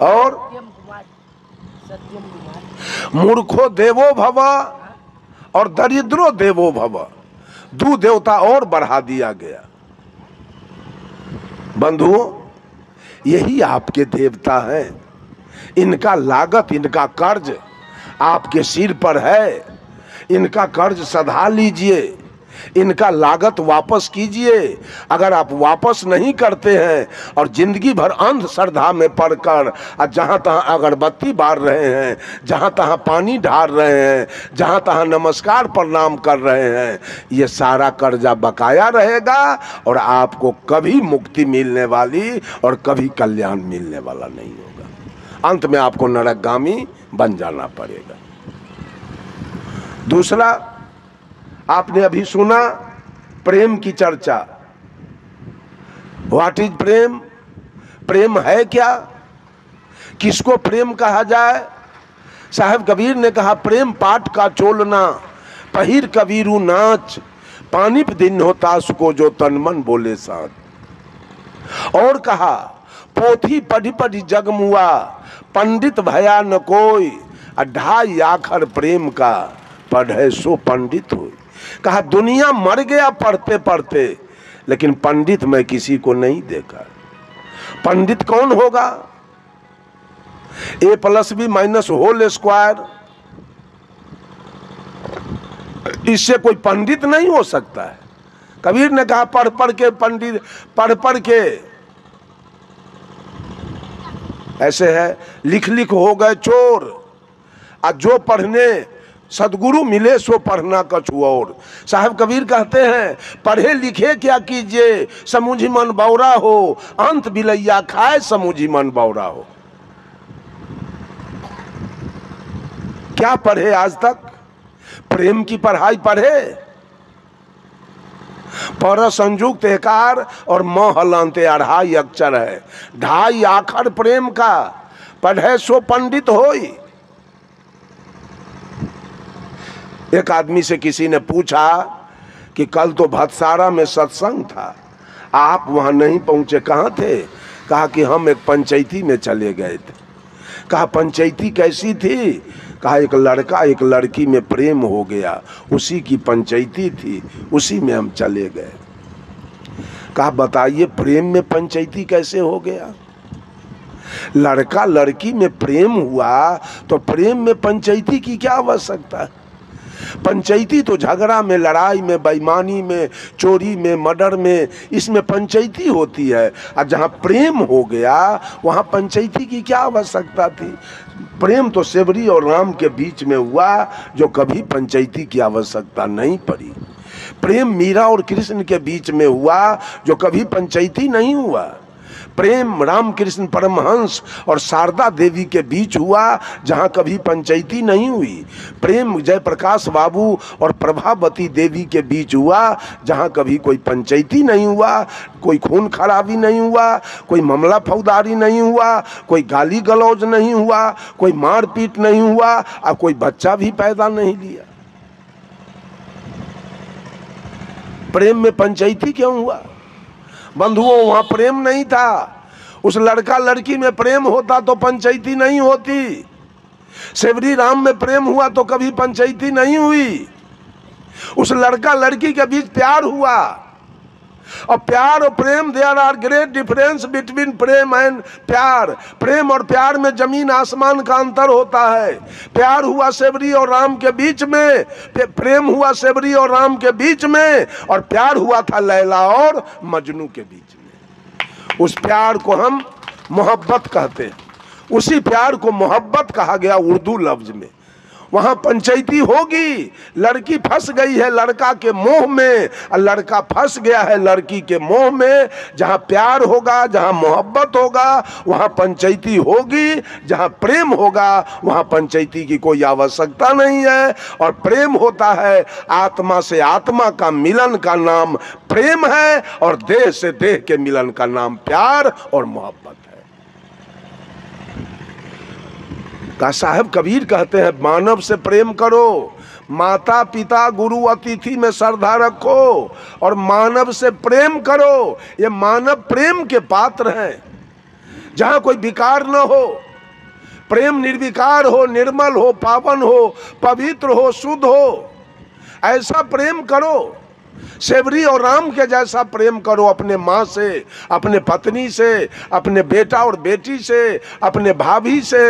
और मूर्खो देवो भव और दरिद्रो देवो भव। 2 देवता और बढ़ा दिया गया। बंधुओं, यही आपके देवता हैं। इनका लागत, इनका कर्ज आपके सिर पर है। इनका कर्ज सधा लीजिए, इनका लागत वापस कीजिए। अगर आप वापस नहीं करते हैं और जिंदगी भर अंधश्रद्धा में पड़कर जहाँ तहाँ अगरबत्ती बार रहे हैं, जहाँ तहाँ पानी ढार रहे हैं, जहाँ तहाँ नमस्कार प्रणाम कर रहे हैं, ये सारा कर्जा बकाया रहेगा और आपको कभी मुक्ति मिलने वाली और कभी कल्याण मिलने वाला नहीं होगा। अंत में आपको नरकगामी बन जाना पड़ेगा। दूसरा, आपने अभी सुना प्रेम की चर्चा। व्हाट इज प्रेम? प्रेम है क्या? किसको प्रेम कहा जाए? साहब कबीर ने कहा प्रेम पाठ का चोलना, पहिर कबीरू नाच, पानी दिन होता उसको जो तन मन बोले साथ। और कहा पोथी पढ़ी पढ़ी जगमुआ, पंडित भया न कोई, ढाई आखर प्रेम का पढ़े सो पंडित हो। कहा दुनिया मर गया पढ़ते पढ़ते, लेकिन पंडित मैं किसी को नहीं देखा। पंडित कौन होगा? a+b - होल स्क्वायर, इससे कोई पंडित नहीं हो सकता है। कबीर ने कहा पढ़ पढ़ के पंडित, पढ़ पढ़ के ऐसे है, लिख लिख हो गए चोर। आज जो पढ़ने सदगुरु मिले सो पढ़ना कछु और। साहब कबीर कहते हैं पढ़े लिखे क्या कीजिए, समुझी मन बौरा हो, अंत बिलैया खाए समुझी मन बौरा हो। क्या पढ़े आज तक? प्रेम की पढ़ाई पढ़े? पर संयुक्त एकार और महलांते अढ़ाई अक्षर है, ढाई आखर प्रेम का पढ़े सो पंडित होई। एक आदमी से किसी ने पूछा कि कल तो भतसारा में सत्संग था, आप वहाँ नहीं पहुँचे, कहाँ थे? कहा कि हम एक पंचायती में चले गए थे। कहा पंचायती कैसी थी? कहा एक लड़का एक लड़की में प्रेम हो गया, उसी की पंचायती थी, उसी में हम चले गए। कहा बताइए प्रेम में पंचायती कैसे हो गया? लड़का लड़की में प्रेम हुआ तो प्रेम में पंचायती की क्या आवश्यकता है? पंचायती तो झगड़ा में, लड़ाई में, बेईमानी में, चोरी में, मर्डर में, इसमें पंचायती होती है। और जहाँ प्रेम हो गया वहाँ पंचायती की क्या आवश्यकता थी? प्रेम तो सेवरी और राम के बीच में हुआ, जो कभी पंचायती की आवश्यकता नहीं पड़ी। प्रेम मीरा और कृष्ण के बीच में हुआ, जो कभी पंचायती नहीं हुआ। प्रेम रामकृष्ण परमहंस और शारदा देवी के बीच हुआ, जहां कभी पंचायती नहीं हुई। प्रेम जयप्रकाश बाबू और प्रभावती देवी के बीच हुआ, जहां कभी कोई पंचायती नहीं हुआ, कोई खून खराबी नहीं हुआ, कोई मामला फौजदारी नहीं हुआ, कोई गाली गलौज नहीं हुआ, कोई मारपीट नहीं हुआ, और कोई बच्चा भी पैदा नहीं लिया। प्रेम में पंचायती क्यों हुआ बंधुओं? वहां प्रेम नहीं था। उस लड़का लड़की में प्रेम होता तो पंचायती नहीं होती। सेवरी राम में प्रेम हुआ तो कभी पंचायती नहीं हुई। उस लड़का लड़की के बीच प्यार हुआ। और प्यार और प्रेम, there are great difference between prem and pyar. प्रेम और प्यार में जमीन आसमान का अंतर होता है। प्यार हुआ सेवरी और राम के बीच में, प्रेम हुआ सेवरी और राम के बीच में, और प्यार हुआ था लैला और मजनू के बीच में। उस प्यार को हम मोहब्बत कहते हैं। उसी प्यार को मोहब्बत कहा गया उर्दू लफ्ज में। वहाँ पंचायती होगी। लड़की फंस गई है लड़का के मोह में, और लड़का फंस गया है लड़की के मोह में। जहाँ प्यार होगा, जहाँ मोहब्बत होगा, वहाँ पंचायती होगी। जहाँ प्रेम होगा, वहाँ पंचायती की कोई आवश्यकता नहीं है। और प्रेम होता है, आत्मा से आत्मा का मिलन का नाम प्रेम है, और देह से देह के मिलन का नाम प्यार और मोहब्बत है। का साहब कबीर कहते हैं, मानव से प्रेम करो, माता पिता गुरु अतिथि में श्रद्धा रखो, और मानव से प्रेम करो। ये मानव प्रेम के पात्र हैं। जहाँ कोई विकार न हो, प्रेम निर्विकार हो, निर्मल हो, पावन हो, पवित्र हो, शुद्ध हो, ऐसा प्रेम करो। सेवरी और राम के जैसा प्रेम करो अपने माँ से, अपने पत्नी से, अपने बेटा और बेटी से, अपने भाभी से,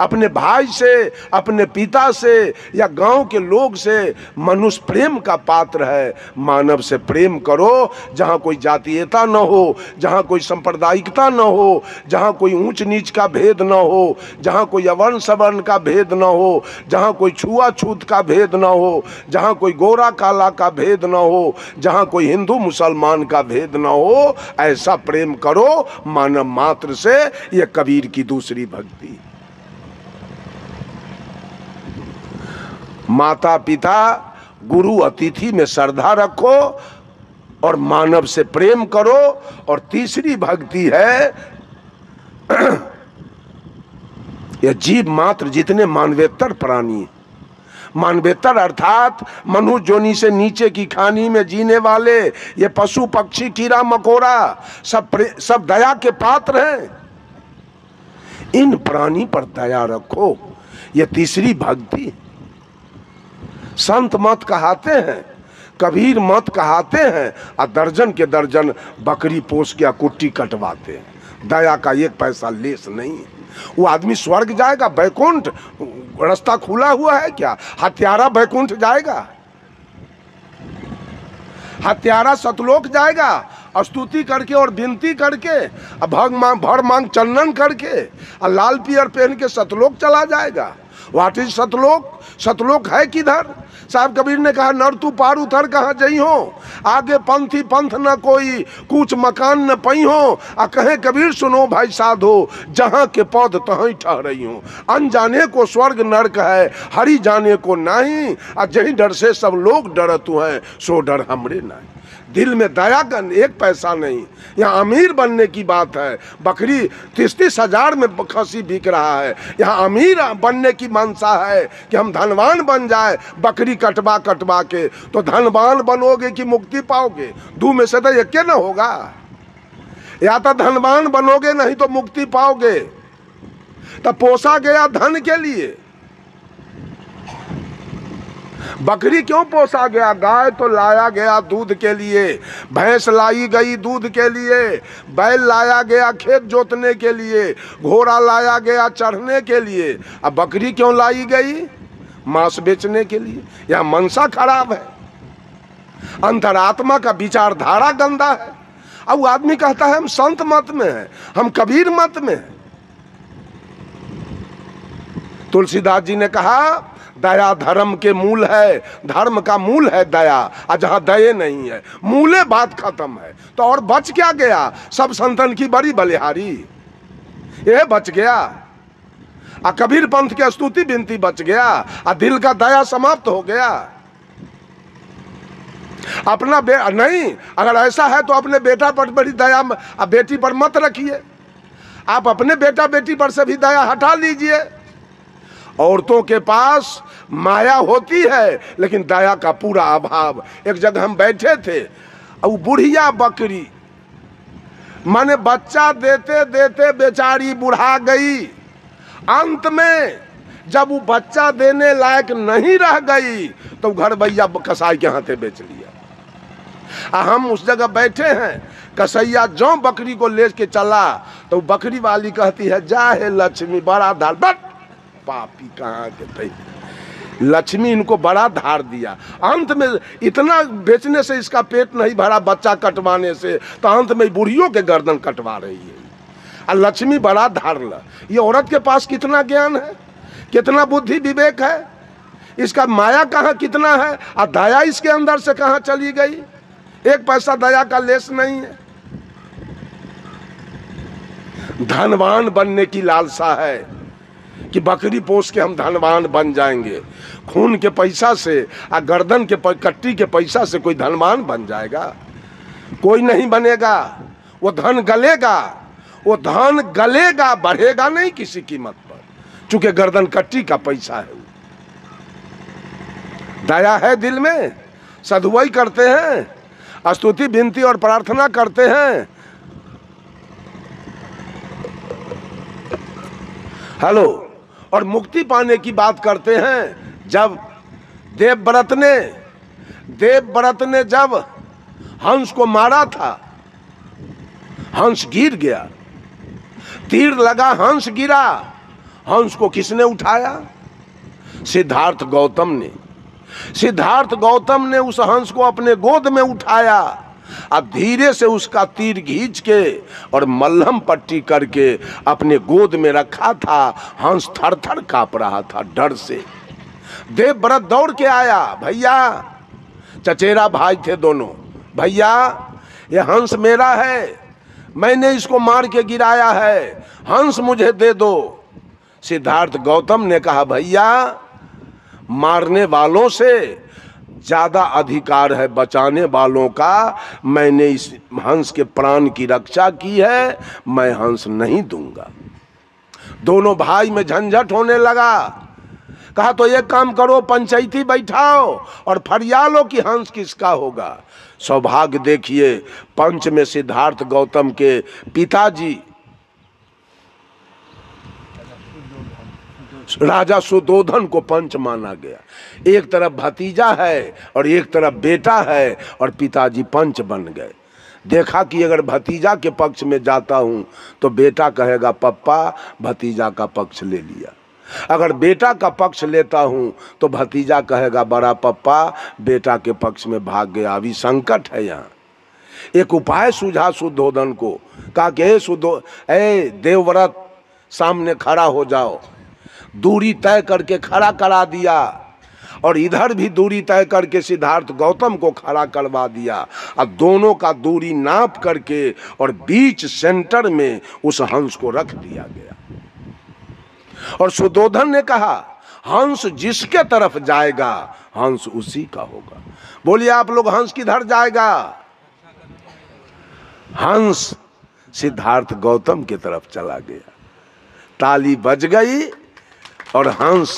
अपने भाई से, अपने पिता से, या गांव के लोग से। मनुष्य प्रेम का पात्र है। मानव से प्रेम करो। जहाँ कोई जातीयता न हो, जहाँ कोई सांप्रदायिकता न हो, जहाँ कोई ऊंच नीच का भेद न हो, जहाँ कोई अवर्ण सवर्ण का भेद न हो, जहाँ कोई छुआछूत का भेद न हो, जहाँ कोई गोरा काला का भेद न हो, जहां कोई हिंदू मुसलमान का भेद ना हो, ऐसा प्रेम करो मानव मात्र से। यह कबीर की दूसरी भक्ति। माता पिता गुरु अतिथि में श्रद्धा रखो और मानव से प्रेम करो। और तीसरी भक्ति है, यह जीव मात्र जितने मानवेतर प्राणी है, मानवेतर अर्थात मनुष्य जोनी से नीचे की खानी में जीने वाले ये पशु पक्षी कीड़ा मकोड़ा सब दया के पात्र हैं। इन प्राणी पर दया रखो, ये तीसरी भक्ति। संत मत कहते हैं, कबीर मत कहते हैं, और दर्जन के दर्जन बकरी पोस के कुट्टी कटवाते हैं। दया का एक पैसा लेस नहीं। वो आदमी स्वर्ग जाएगा? बैकुंठ रास्ता खुला हुआ है क्या? हत्यारा बैकुंठ जाएगा? हत्यारा सतलोक जाएगा? स्तुति करके और विनती करके, भर मांग चंदन करके, और लाल पियर पहन के सतलोक चला जाएगा? व्हाट इज सतलोक? सतलोक है किधर? साहब कबीर ने कहा, नर तू पार उतर कहाँ जई हो, आगे पंथी पंथ न कोई, कुछ मकान न पई हो। आ कहे कबीर सुनो भाई साधो, जहाँ के पौध तहीं ठहरई हो। अनजाने को स्वर्ग नरक है, हरि जाने को नहीं। आ जही डर से सब लोग डरतु हैं, सो डर हमरे नहीं। दिल में दया का एक पैसा नहीं। यहाँ अमीर बनने की बात है। बकरी 30-30 हज़ार में खसी बिक रहा है। यहाँ अमीर बनने की मनसा है कि हम धनवान बन जाए। बकरी कटवा कटवा के तो धनवान बनोगे कि मुक्ति पाओगे? दो में से तो एक न होगा। या तो धनवान बनोगे, नहीं तो मुक्ति पाओगे। तो पोसा गया धन के लिए। बकरी क्यों पोसा गया? गाय तो लाया गया दूध के लिए, भैंस लाई गई दूध के लिए, बैल लाया गया खेत जोतने के लिए, घोड़ा लाया गया चढ़ने के लिए। अब बकरी क्यों लाई गई? मांस बेचने के लिए। यह मनसा खराब है। अंतरात्मा का विचारधारा गंदा है। अब वो आदमी कहता है, हम संत मत में हैं, हम कबीर मत में हैं। तुलसीदास जी ने कहा दया धर्म के मूल है, धर्म का मूल है दया, और जहाँ दया नहीं है मूले बात खत्म है। तो और बच क्या गया? सब संतन की बड़ी बलिहारी यह बच गया, आ कबीर पंथ की स्तुति बिनती बच गया, आ दिल का दया समाप्त हो गया। अपना नहीं, अगर ऐसा है तो अपने बेटा पर बड़ी दया, बेटी पर मत रखिए, आप अपने बेटा बेटी पर से भी दया हटा लीजिए। औरतों के पास माया होती है लेकिन दया का पूरा अभाव। एक जगह हम बैठे थे और बुढ़िया बकरी माने बच्चा देते देते बेचारी बुढ़ा गई, अंत में जब वो बच्चा देने लायक नहीं रह गई तो घर भैया कसाई के हाथे बेच लिया। हम उस जगह बैठे हैं, कसैया जो बकरी को ले के चला तो बकरी वाली कहती है जा हे लक्ष्मी बड़ा धार, बट पापी कहाँ के थे, लक्ष्मी इनको बड़ा धार दिया। अंत में इतना बेचने से इसका पेट नहीं भरा, बच्चा कटवाने से, तो अंत में बुढ़ियों के गर्दन कटवा रही है, और लक्ष्मी बड़ा धार ला। ये औरत के पास कितना ज्ञान है, कितना बुद्धि विवेक है, इसका माया कहाँ कितना है, और दया इसके अंदर से कहाँ चली गई? एक पैसा दया का लेस नहीं है। धनवान बनने की लालसा है कि बकरी पोस के हम धनवान बन जाएंगे, खून के पैसा से और गर्दन के कट्टी के पैसा से कोई धनवान बन जाएगा? कोई नहीं बनेगा। वो धन गलेगा, वो धन गलेगा, बढ़ेगा नहीं किसी कीमत पर, चूंकि गर्दन कट्टी का पैसा है। दया है दिल में, सदुवाई करते हैं, स्तुति विनती और प्रार्थना करते हैं। हेलो, और मुक्ति पाने की बात करते हैं। जब देवव्रत ने जब हंस को मारा था, हंस गिर गया, तीर लगा, हंस गिरा। हंस को किसने उठाया? सिद्धार्थ गौतम ने। सिद्धार्थ गौतम ने उस हंस को अपने गोद में उठाया, अब धीरे से उसका तीर घींच के और मल्हम पट्टी करके अपने गोद में रखा था। हंस थरथर काँप रहा था डर से। देवव्रत दौड़ के आया, भैया, चचेरा भाई थे दोनों, भैया ये हंस मेरा है, मैंने इसको मार के गिराया है, हंस मुझे दे दो। सिद्धार्थ गौतम ने कहा, भैया मारने वालों से ज़्यादा अधिकार है बचाने वालों का, मैंने इस हंस के प्राण की रक्षा की है, मैं हंस नहीं दूंगा। दोनों भाई में झंझट होने लगा। कहा तो एक काम करो, पंचायती बैठाओ और फरिया लो कि हंस किसका होगा। सौभाग्य देखिए, पंच में सिद्धार्थ गौतम के पिताजी राजा सुदोधन को पंच माना गया। एक तरफ भतीजा है और एक तरफ बेटा है, और पिताजी पंच बन गए। देखा कि अगर भतीजा के पक्ष में जाता हूँ तो बेटा कहेगा पप्पा भतीजा का पक्ष ले लिया, अगर बेटा का पक्ष लेता हूँ तो भतीजा कहेगा बड़ा पप्पा बेटा के पक्ष में भाग गया। अभी संकट है। यहाँ एक उपाय सूझा सुदोधन को। कहा कि ए देवव्रत, सामने खड़ा हो जाओ। दूरी तय करके खड़ा करा दिया, और इधर भी दूरी तय करके सिद्धार्थ गौतम को खड़ा करवा दिया। अब दोनों का दूरी नाप करके और बीच सेंटर में उस हंस को रख दिया गया। और सुदोधन ने कहा हंस जिसके तरफ जाएगा हंस उसी का होगा। बोलिए आप लोग, हंस किधर जाएगा? हंस सिद्धार्थ गौतम की तरफ चला गया। ताली बज गई और हंस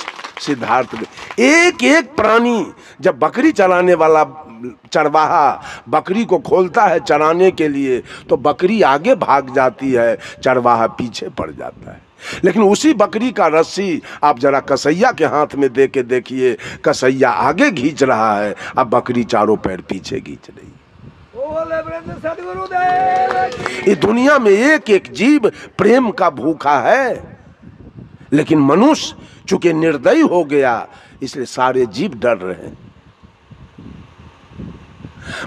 सिद्धार्थ। एक एक प्राणी, जब बकरी चराने वाला चरवाहा बकरी को खोलता है चराने के लिए तो बकरी आगे भाग जाती है, चरवाहा पीछे पड़ जाता है। लेकिन उसी बकरी का रस्सी आप जरा कसैया के हाथ में दे के देखिए, कसैया आगे खींच रहा है, अब बकरी चारों पैर पीछे खींच रही। इस दुनिया में एक एक जीव प्रेम का भूखा है, लेकिन मनुष्य चूंकि निर्दयी हो गया इसलिए सारे जीव डर रहे हैं।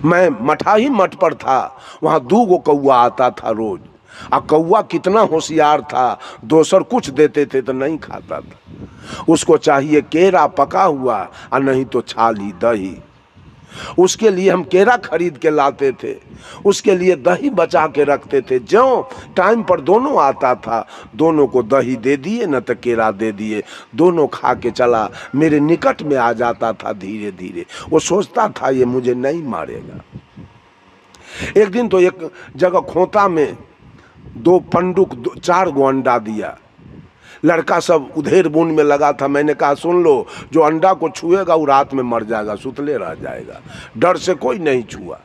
मैं मठाही मठ पर था, वहां 2 गो कौआ आता था रोज। अब कौआ कितना होशियार था, दोसर कुछ देते थे तो नहीं खाता था। उसको चाहिए केरा पका हुआ और नहीं तो छाली दही। उसके लिए हम केरा खरीद के लाते थे, उसके लिए दही बचा के रखते थे। जो टाइम पर दोनों आता था, दोनों को दही दे दिए न तो केरा दे दिए, दोनों खा के चला मेरे निकट में आ जाता था। धीरे धीरे वो सोचता था ये मुझे नहीं मारेगा। एक दिन तो एक जगह खोता में दो पंडुक 4 गो अंडा दिया। लड़का सब उधेर बुन में लगा था। मैंने कहा सुन लो, जो अंडा को छुएगा वो रात में मर जाएगा, सुतले रह जाएगा। डर से कोई नहीं छुआ।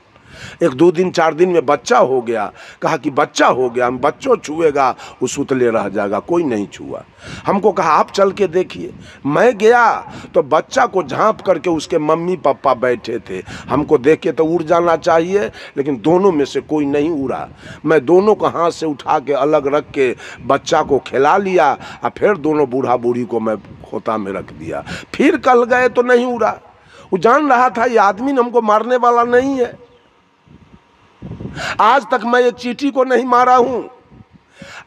एक 2 दिन 4 दिन में बच्चा हो गया। कहा कि बच्चा हो गया, हम बच्चों छुएगा वो सुतले रह जाएगा। कोई नहीं छुआ। हमको कहा आप चल के देखिए। मैं गया तो बच्चा को झांप करके उसके मम्मी पापा बैठे थे। हमको देख के तो उड़ जाना चाहिए, लेकिन दोनों में से कोई नहीं उड़ा। मैं दोनों को हाथ से उठा के अलग रख के बच्चा को खिला लिया और फिर दोनों बूढ़ा बूढ़ी को मैं खोता में रख दिया। फिर कल गए तो नहीं उड़ा। वो जान रहा था ये आदमी हमको मारने वाला नहीं है। आज तक मैं एक चींटी को नहीं मारा हूं।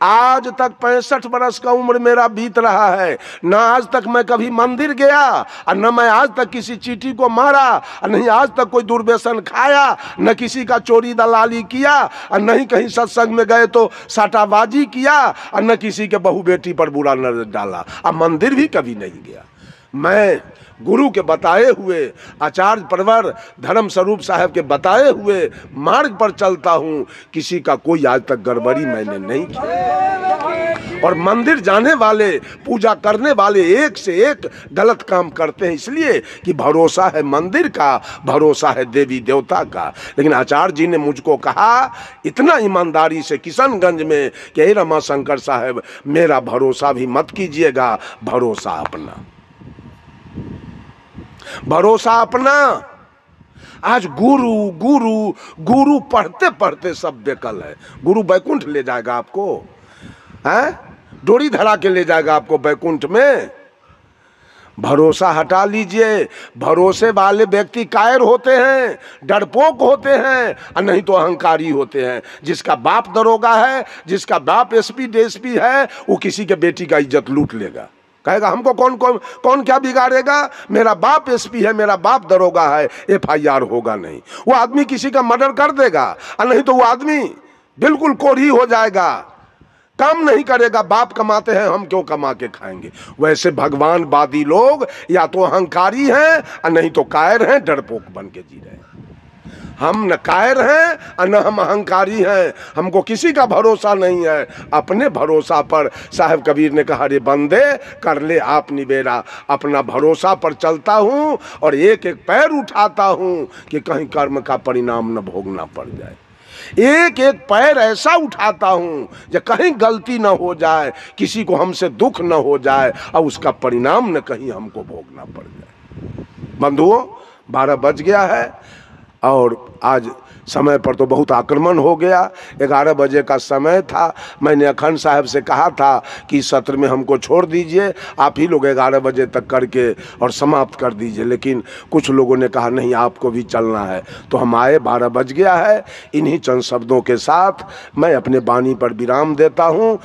आज तक 65 बरस का उम्र मेरा बीत रहा है। ना आज तक मैं कभी मंदिर गया और न मैं आज तक किसी चींटी को मारा और नहीं आज तक कोई दुर्व्यसन खाया, न किसी का चोरी दलाली किया और नहीं कहीं सत्संग में गए तो साटाबाजी किया और न किसी के बहू बेटी पर बुरा नजर डाला और मंदिर भी कभी नहीं गया। मैं गुरु के बताए हुए, आचार्य परवर धर्म स्वरूप साहब के बताए हुए मार्ग पर चलता हूँ। किसी का कोई आज तक गड़बड़ी मैंने नहीं की। और मंदिर जाने वाले, पूजा करने वाले एक से एक गलत काम करते हैं, इसलिए कि भरोसा है मंदिर का, भरोसा है देवी देवता का। लेकिन आचार्य जी ने मुझको कहा इतना ईमानदारी से किशनगंज में कि रमाशंकर साहब मेरा भरोसा भी मत कीजिएगा, भरोसा अपना, भरोसा अपना। आज गुरु गुरु गुरु पढ़ते पढ़ते सब बेकल है। गुरु बैकुंठ ले जाएगा आपको, है डोरी धरा के ले जाएगा आपको बैकुंठ में। भरोसा हटा लीजिए। भरोसे वाले व्यक्ति कायर होते हैं, डरपोक होते हैं और नहीं तो अहंकारी होते हैं। जिसका बाप दरोगा है, जिसका बाप एसपी है, वो किसी के बेटी का इज्जत लूट लेगा। कहेगा हमको कौन कौन कौन क्या बिगाड़ेगा, मेरा बाप एसपी है, मेरा बाप दरोगा है, एफआईआर होगा नहीं। वो आदमी किसी का मर्डर कर देगा और नहीं तो वो आदमी बिल्कुल कोढ़ी हो जाएगा, काम नहीं करेगा। बाप कमाते हैं, हम क्यों कमा के खाएंगे। वैसे भगवानवादी लोग या तो अहंकारी हैं और नहीं तो कायर हैं, डरपोक बन के जी रहे हैं। हम न कायर हैं और न हम अहंकारी हैं। हमको किसी का भरोसा नहीं है, अपने भरोसा पर। साहब कबीर ने कहा अरे बंदे कर ले आप निवेरा, अपना भरोसा पर चलता हूँ और एक एक पैर उठाता हूँ कि कहीं कर्म का परिणाम न भोगना पड़ जाए। एक एक पैर ऐसा उठाता हूँ जो कहीं गलती न हो जाए, किसी को हमसे दुख न हो जाए और उसका परिणाम न कहीं हमको भोगना पड़ जाए। बंधुओं 12 बज गया है और आज समय पर तो बहुत आक्रमण हो गया। 11 बजे का समय था। मैंने अखंड साहब से कहा था कि इस सत्र में हमको छोड़ दीजिए, आप ही लोग 11 बजे तक करके और समाप्त कर दीजिए। लेकिन कुछ लोगों ने कहा नहीं आपको भी चलना है, तो हम आए। 12 बज गया है। इन्हीं चंद शब्दों के साथ मैं अपने वाणी पर विराम देता हूँ।